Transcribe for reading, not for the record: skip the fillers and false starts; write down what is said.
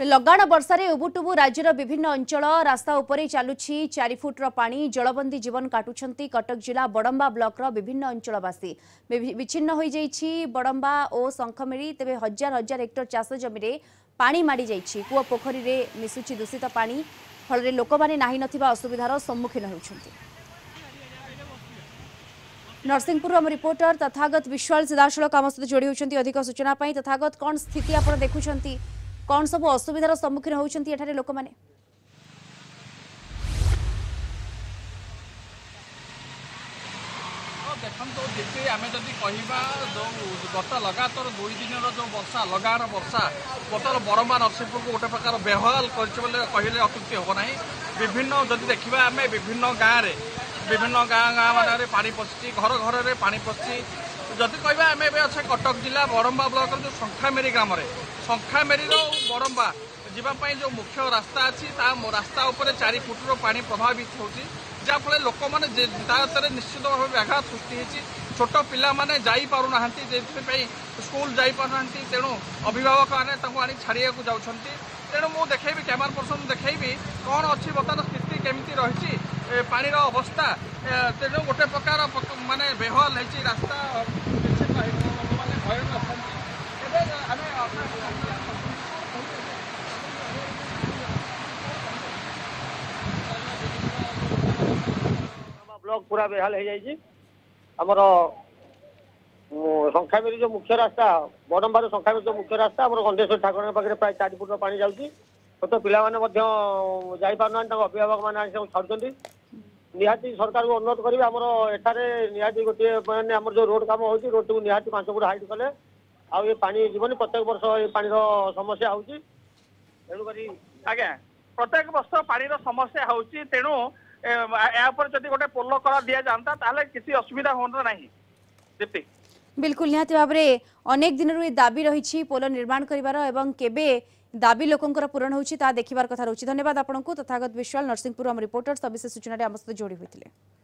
लगाण वर्षा रे उबुटुबु राज्यर विभिन्न अंचल रास्ता उपरे चालुछि 4 फुटर पानी जलबंदी जीवन काटुछंती कटक जिला बडंबा ब्लॉक रो विभिन्न अंचलवासी विच्छिन्न होई जैछि बडंबा ओ शंखमेरी तेबे हजार हजार हेक्टर चाष जमी रे पानी माडी जैछि कुआ पोखरी रे मिसुछि दूषित पानी फल रे लोक माने नाही नथिबा असुविधार सम्मुखीन होउछंती। नरसिंहपुर हम रिपोर्टर तथागत विश्वाल सिधासलक आम सहित जोड़ी होउछंती। अधिक सूचना पई तथागत कोन स्थिति आपण देखुछंती कौन सब असुविधार सम्मुखीन होउछंती एठारे लोक माने? देखो जी आम जी कहवा जो गत लगातार दुई दिन जो वर्षा लगातार वर्षा बर्तमान बरंबा नरसिंहपुर को गोटे प्रकार बेहाल कर अतुक्ति हम ना विभिन्न जब देखा आम विभिन्न गाँ गाँ मान पा पशि घर घर में पा पशि जदि कह आम अच्छे कटक जिला बरंबा ब्लक जो शंखामेरी ग्राम शंखामेरी बरंबा जावाई जो मुख्य रास्ता अच्छी रास्ता उपरे 4 फुटर पा प्रभावित होती जहाँफल लोक मैंने निश्चित भाव व्याघात सृष्टि छोट पिला माने जापना जो स्कूल जापना तेणु अभिभावक मैंने आनी छाड़िया जाऊँगी तेणु मुझे देखी कैमरा पर्सन देखी कौन अच्छी बर्तमान स्थिति केमी रही पानी अवस्था तेणु गोटे प्रकार मानने बेहाल होती रास्ता पूरा बेहाल हो जाएगी। आमर शंखामेरी जो मुख्य रास्ता बडंबार शंखामेरी जो मुख्य रास्ता आम गंधेश्वर ठाकुर पाखे प्राय 4 फुटर पानी जाऊँगी तो पिला माने अभिभावक मैंने छाड़ी निहाती सरकार को अनुरोध करेंगे आमर एठारे निहाती गोटे मैंने आम जो रोड कम हो रोड टी निहाती 5 फुट हाइट कले आ ये पानी जीवन प्रत्येक वर्ष ये पानी समस्या होउची तेणुकरी आज्ञा प्रत्येक वर्ष पानी समस्या होउची तेणु यदि गोटे पोल कला दिया जाता ताले किसी असुविधा होना नहीं। दीप्ति बिल्कुल निहाती भाबरे अनेक दिन रु दाबी रही पोल निर्माण करिवार एवं केबे दाबी लोकंकर पूरण होउची ता देखिबार कथा रहउची। धन्यवाद आपनकू तथागत विश्वाल नरसिंहपुर हम रिपोर्टर सविशेष सूचना रे हम सहित जोड़ी होइतिले।